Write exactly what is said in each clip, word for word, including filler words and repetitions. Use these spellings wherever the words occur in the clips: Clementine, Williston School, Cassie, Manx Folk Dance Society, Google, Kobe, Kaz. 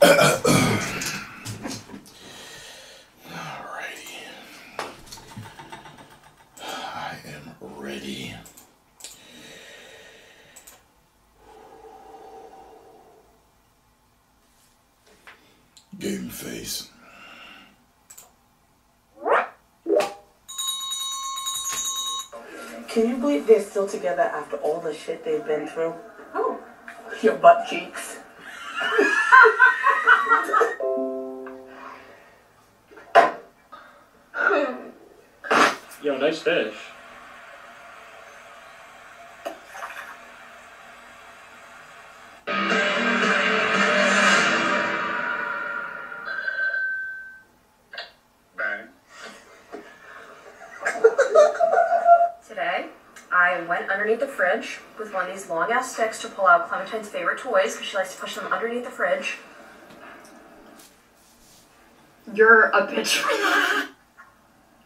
Alrighty. I am ready. Game face. Can you believe they're still together after all the shit they've been through? Oh. Your butt cheeks. Yo, nice fish. Underneath the fridge with one of these long ass sticks to pull out Clementine's favorite toys because she likes to push them underneath the fridge. You're a bitch.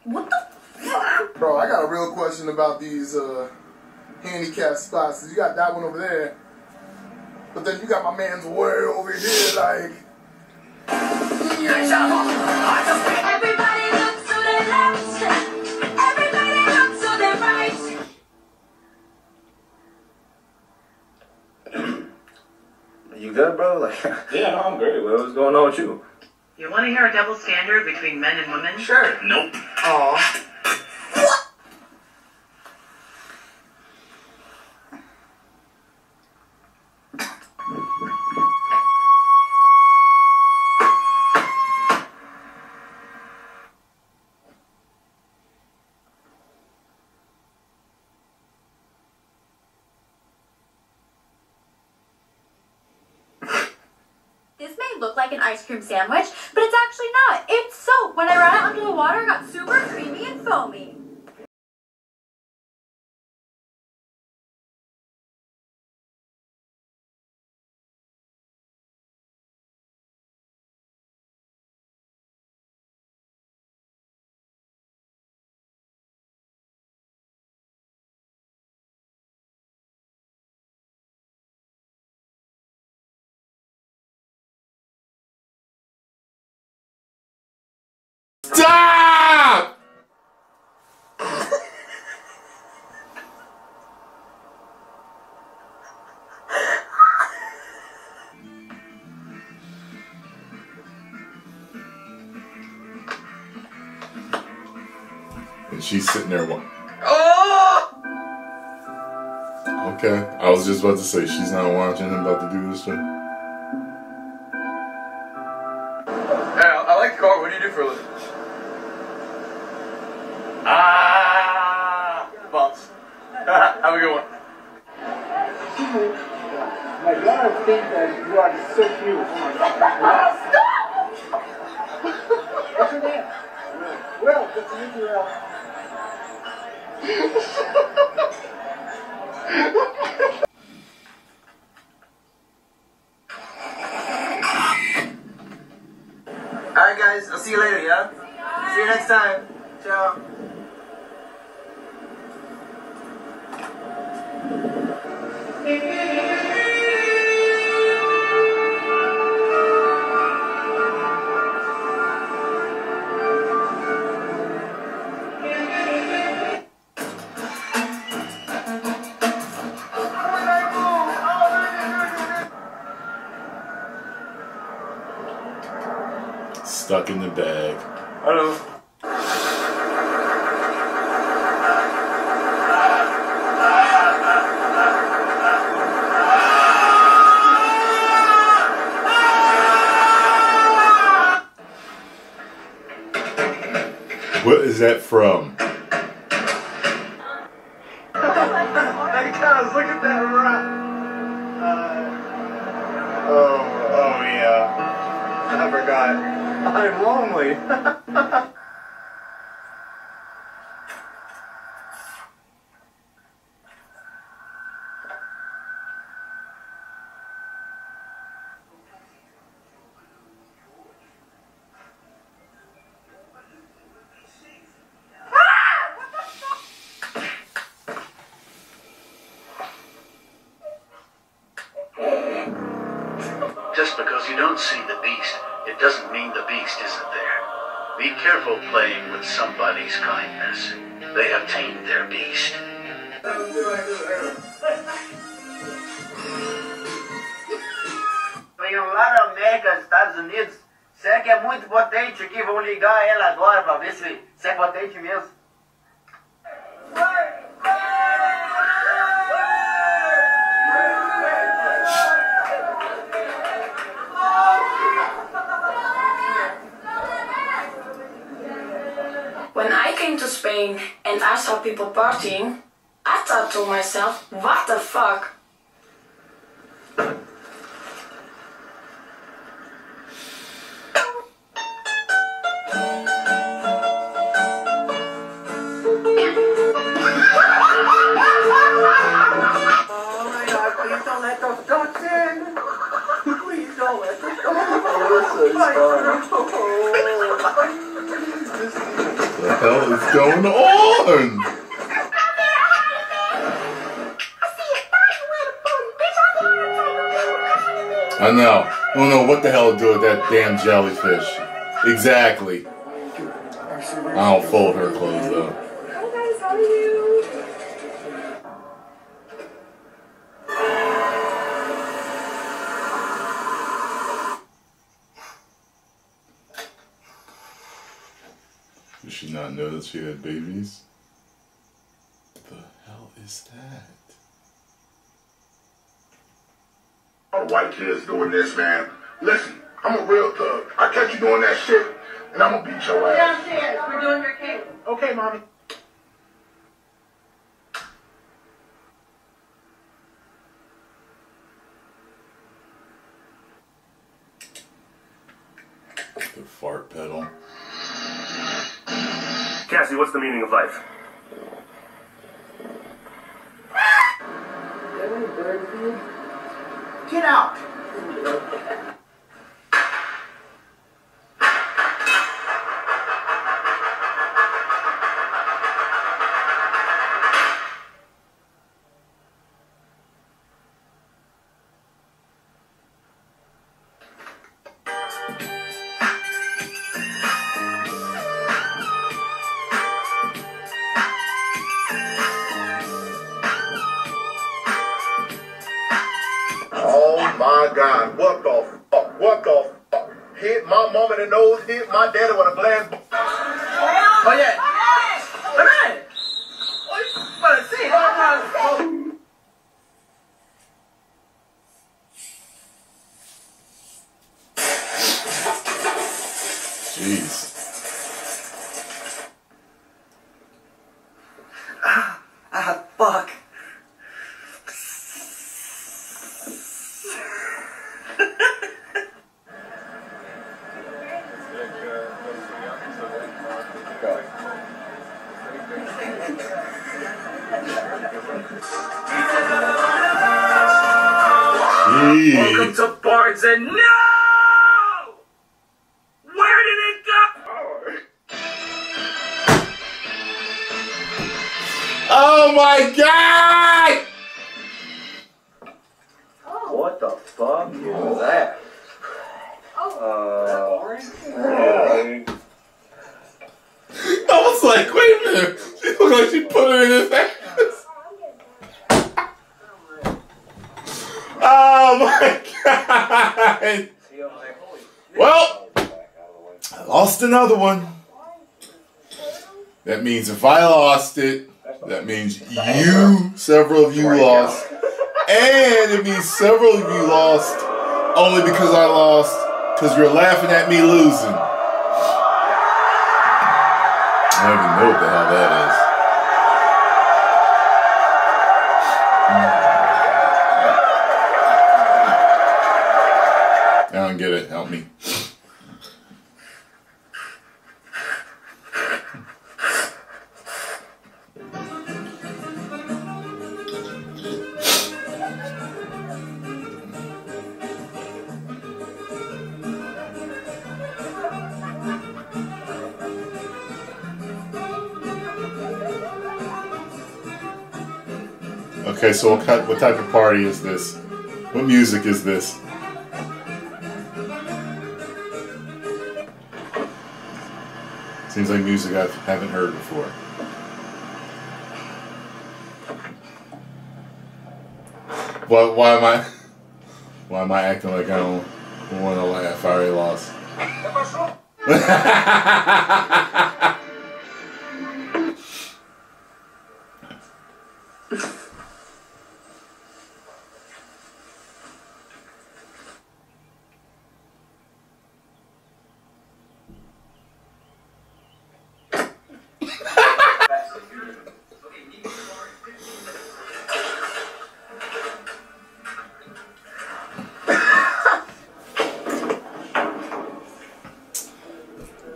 What the fuck? Bro, I got a real question about these uh, handicap spots. You got that one over there, but then you got my man's word over here, like. Everybody looks to the left. You good, bro? Like, yeah, no, I'm great. Well, what's going on with you? You want to hear a double standard between men and women? Sure. Nope. Aw. What? Look like an ice cream sandwich, but it's actually not. It's soap. When I ran it under the water, it got super creamy and foamy. Stop! And she's sitting there one. Oh! Okay, I was just about to say she's not watching him about to do this thing. Hey, I, I like the car. What do you do for a living? Ah, bumps. Have a good one. My daughter thinks that you are so cute. Stop! What's your name? Well, good to meet you, Al. Alright, guys, I'll see you later, yeah? See you next time. Ciao. Stuck in the bag. Hello. What is that from? Hey Kaz, look at that rat. Uh, oh, oh yeah. I forgot. I'm lonely. you don't see the beast, it doesn't mean the beast isn't there. Be careful playing with somebody's kindness. They obtained their beast. Venham lá na América, Estados Unidos. Será que é muito potente aqui? Vão ligar ela agora para ver se, se é potente mesmo. When I came to Spain and I saw people partying, I thought to myself, what the fuck? Going on! I know. I don't know what the hell to do with that damn jellyfish. Exactly. I don't fold her clothes though. Hi guys, how are you? Did she not know that she had babies? What the hell is that? All white kids doing this, man. Listen, I'm a real thug. I catch you doing that shit, and I'm gonna beat your ass. Downstairs, we're doing your cake. Okay, mommy. The fart pedal. Cassie, what's the meaning of life? Get out! My God, what the fuck, what the fuck? Hit my mom in the nose, hit my daddy with a glass. Oh yeah. Jeez. Ah, ah, fuck. Jeez. Welcome to Bards and no! Where did it go? Oh my God! Oh. What the fuck oh. is that? Oh, uh, orange. Really? I was like, wait a minute. She looked like she put it in his ass. Oh my God! Well, I lost another one. That means if I lost it, that means you, several of you lost. And it means several of you lost only because I lost, because you're laughing at me losing. I don't even know what the hell that is. I don't get it. Help me. Okay, so what type of party is this? What music is this? Seems like music I haven't heard before. But why am I why am I acting like I don't want to laugh? I already lost.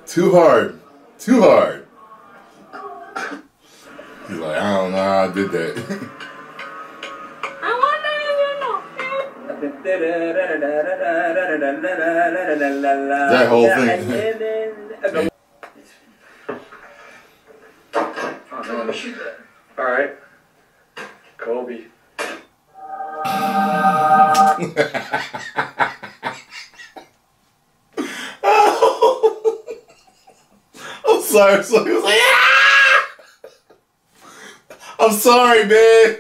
Too hard. Too hard. He's like, I don't know how I did that. I wonder if you know. That whole thing. Oh, no, let me shoot that. All right. Kobe. I'm sorry, so he was like, ah! I'm sorry, man.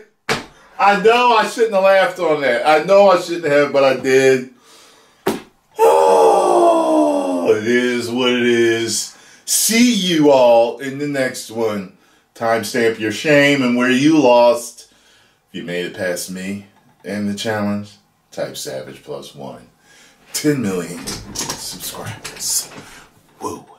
I know I shouldn't have laughed on that. I know I shouldn't have, but I did. Oh, it is what it is. See you all in the next one. Timestamp your shame and where you lost. If you made it past me and the challenge, type Savage Plus One. ten million subscribers. Whoa.